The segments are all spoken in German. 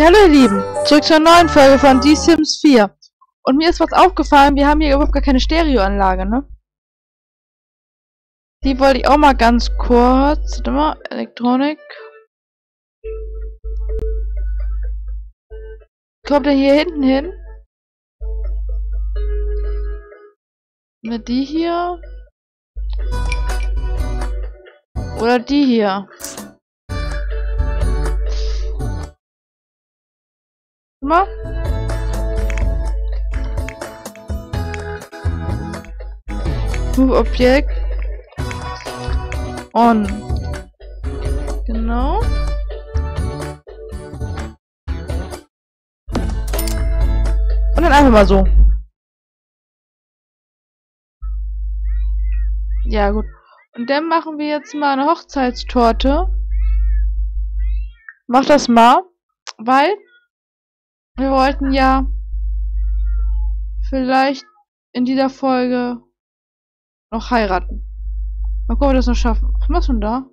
Ja, hallo ihr Lieben, zurück zur neuen Folge von The Sims 4. Und mir ist was aufgefallen, wir haben hier überhaupt gar keine Stereoanlage, ne? Die wollte ich auch mal ganz kurz, warte mal, Elektronik. Kommt er hier hinten hin? Mit die hier? Oder die hier? Mal. Move Objekt on. Genau. Und dann einfach mal so. Ja, gut. Und dann machen wir jetzt mal eine Hochzeitstorte. Mach das mal, weil wir wollten ja vielleicht in dieser Folge noch heiraten. Mal gucken, ob wir das noch schaffen. Was machst du denn da?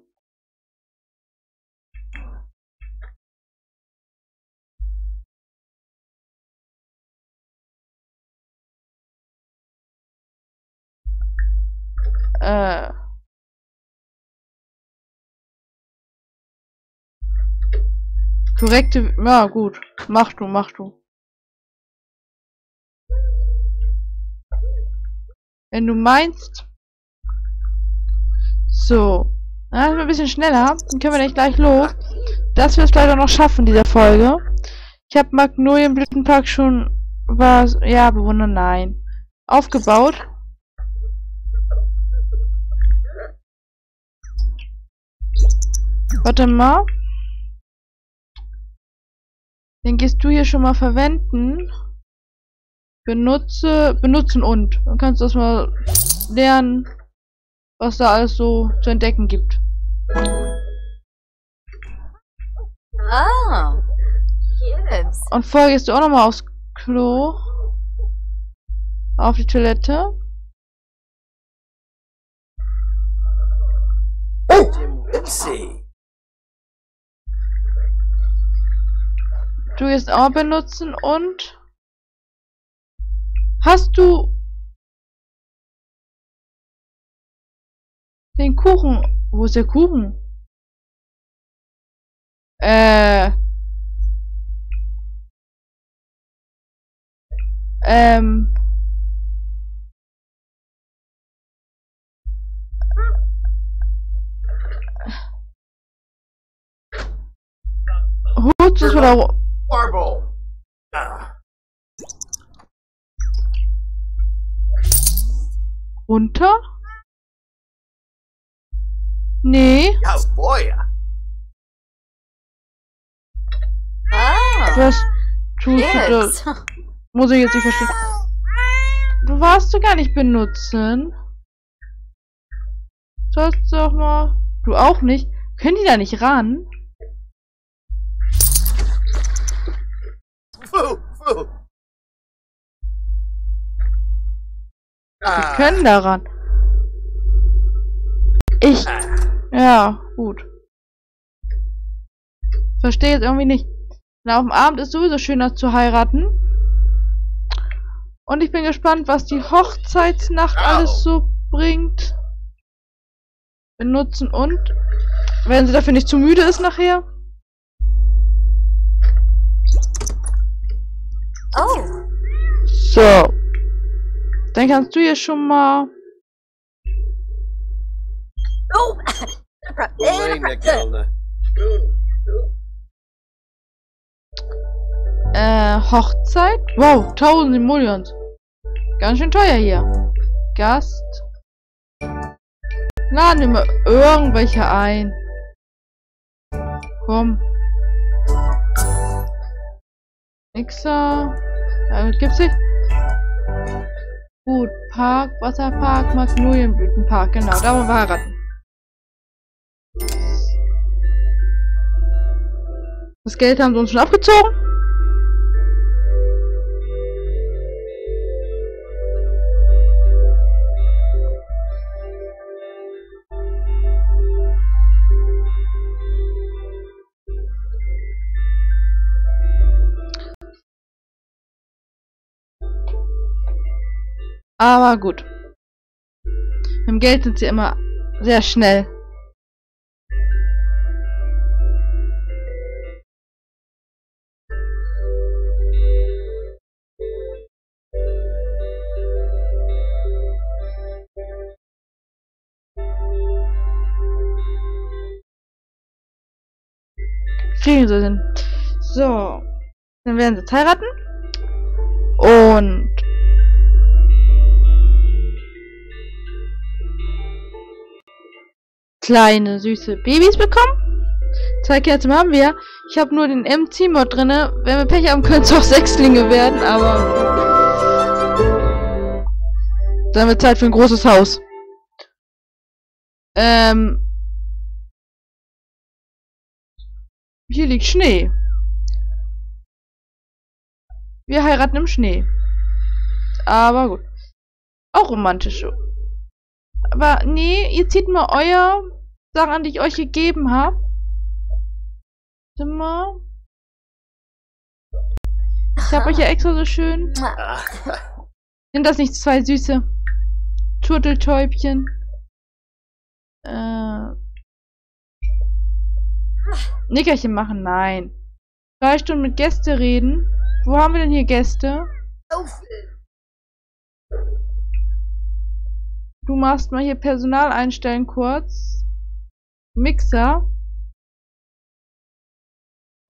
Korrekte, ja gut, mach du. Wenn du meinst. So, dann sind wir ein bisschen schneller, dann können wir nicht gleich los. Dass wir es leider noch schaffen, diese Folge. Ich habe Magnolienblütenpark schon, bewundern, nein, aufgebaut. Warte mal. Den gehst du hier schon mal verwenden. Benutzen und. Dann kannst du erstmal lernen, was da alles so zu entdecken gibt. Ah, yes. Und vorher gehst du auch nochmal aufs Klo. Auf die Toilette. Oh! Du gehst auch benutzen und hast du den Kuchen? Wo ist der Kuchen? Holst du es oder? Marble. Runter? Nee. Ja, was tust yes. du da? Muss ich jetzt nicht verstehen. Du warst du gar nicht benutzen. Sollst du doch mal. Du auch nicht. Können die da nicht ran? Wir können daran. Ich. Ja, gut. Verstehe jetzt irgendwie nicht. Na, auf dem Abend ist sowieso schöner zu heiraten. Und ich bin gespannt, was die Hochzeitsnacht alles so bringt. Benutzen und. Wenn sie dafür nicht zu müde ist nachher. Oh. So. Dann kannst du hier schon mal. Oh. Hochzeit? Wow, 1000 Emolions. Ganz schön teuer hier. Gast. Na, nimm mal irgendwelche ein. Komm. Mixer. Gibt's nicht? Gut, Park, Wasserpark, Magnolienblütenpark, genau, da wollen wir heiraten. Das Geld haben sie uns schon abgezogen. Aber gut. Mit dem Geld sind sie immer sehr schnell. Kriegen sie hin. So. Dann werden sie jetzt heiraten. Und kleine süße Babys bekommen. 2 Kerzen haben wir. Ich habe nur den MC-Mod drinne. Wenn wir Pech haben, können es auch 6 Sexlinge werden, aber dann haben wir Zeit für ein großes Haus. Hier liegt Schnee. Wir heiraten im Schnee. Aber gut. Auch romantisch. Aber nee, ihr zieht mal euer Sachen, die ich euch gegeben habe. Warte mal. Ich habe euch ja extra so schön. Sind das nicht 2 süße Turteltäubchen? Nickerchen machen? Nein. 3 Stunden mit Gäste reden. Wo haben wir denn hier Gäste? Du machst mal hier Personal einstellen kurz. Mixer.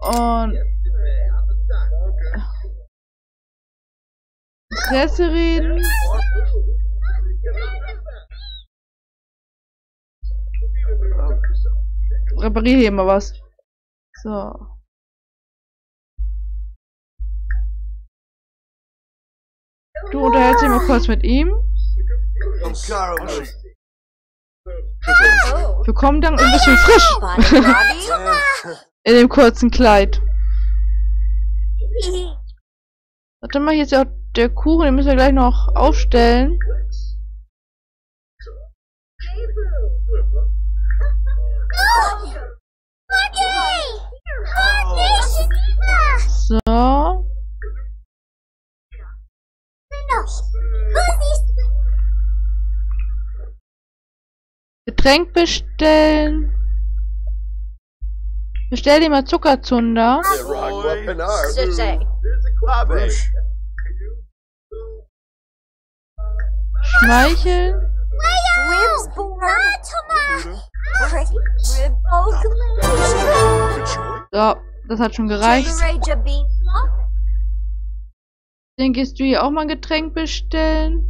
Und Presse reden. Repariere hier mal was. So. Du unterhältst dich mal kurz mit ihm. Wir kommen dann ein bisschen frisch. In dem kurzen Kleid. Warte mal, hier ist ja auch der Kuchen, den müssen wir gleich noch aufstellen. So. Getränk bestellen. Bestell dir mal Zuckerzunder. Schmeicheln. So, das hat schon gereicht. Dann gehst du hier auch mal ein Getränk bestellen.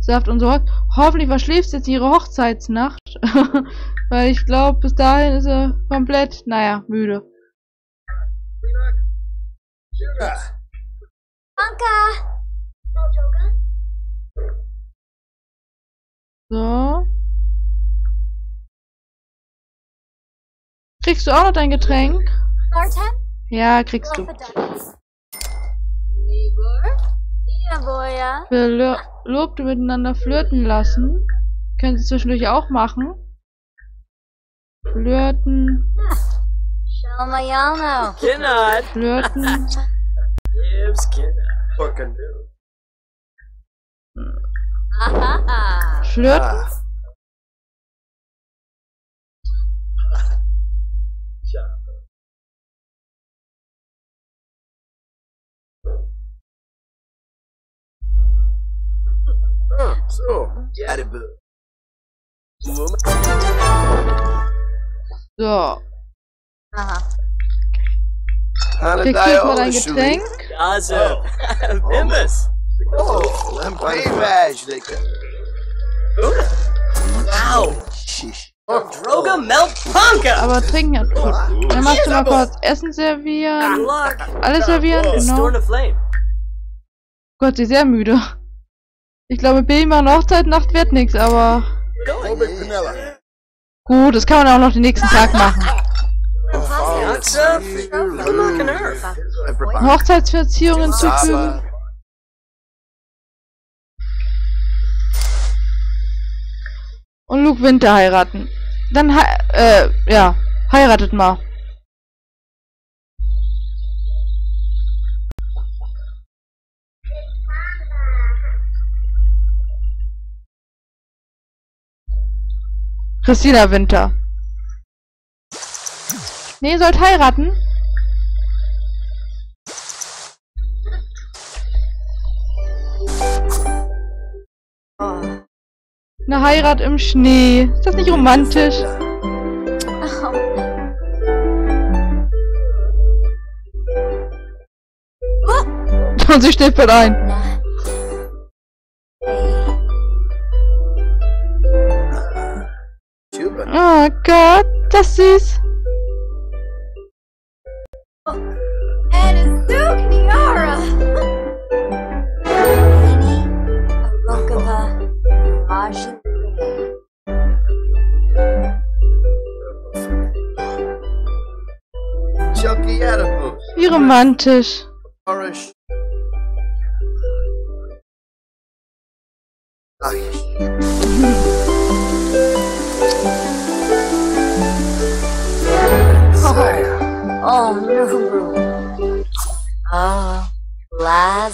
Saft und so. Hoffentlich verschläfst jetzt ihre Hochzeitsnacht. Weil ich glaube, bis dahin ist er komplett, naja, müde. So. Kriegst du auch noch dein Getränk? Ja, kriegst du. Verlobte miteinander flirten lassen. Können sie zwischendurch auch machen. Flirten. Flirten. Flirten. So. Aha. Kriegst du jetzt mal dein Getränk? Aber trinken hat gut. Dann machst du mal kurz Essen servieren. Alles servieren, genau. Gott, sie ist sehr müde. Ich glaube, Baby machen Hochzeitnacht wird nichts, aber gut, das kann man auch noch den nächsten Tag machen. Hochzeitsverzierung hinzufügen. Und Luke Winter heiraten. Dann ja, heiratet mal. Christina Winter. Nee, sollt heiraten. Eine Heirat im Schnee. Ist das nicht romantisch? Und sie steht mit ein. Oh Gott, das ist süß. Wie romantisch.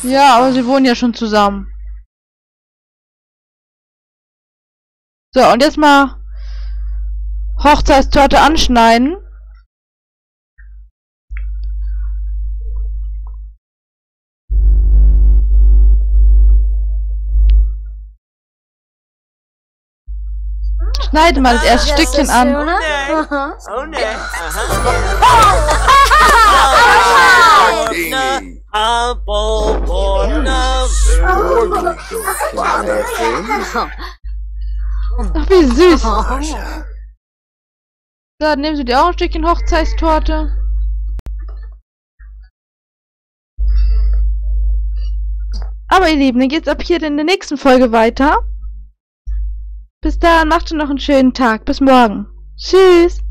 Ja, aber sie wohnen ja schon zusammen. So, und jetzt mal Hochzeitstorte anschneiden. Schneide mal das erste Stückchen an. Ach, wie süß. So, dann nehmen Sie dir auch ein Stückchen Hochzeitstorte. Aber ihr Lieben, dann geht's ab hier in der nächsten Folge weiter. Bis dahin, macht ihr noch einen schönen Tag. Bis morgen. Tschüss.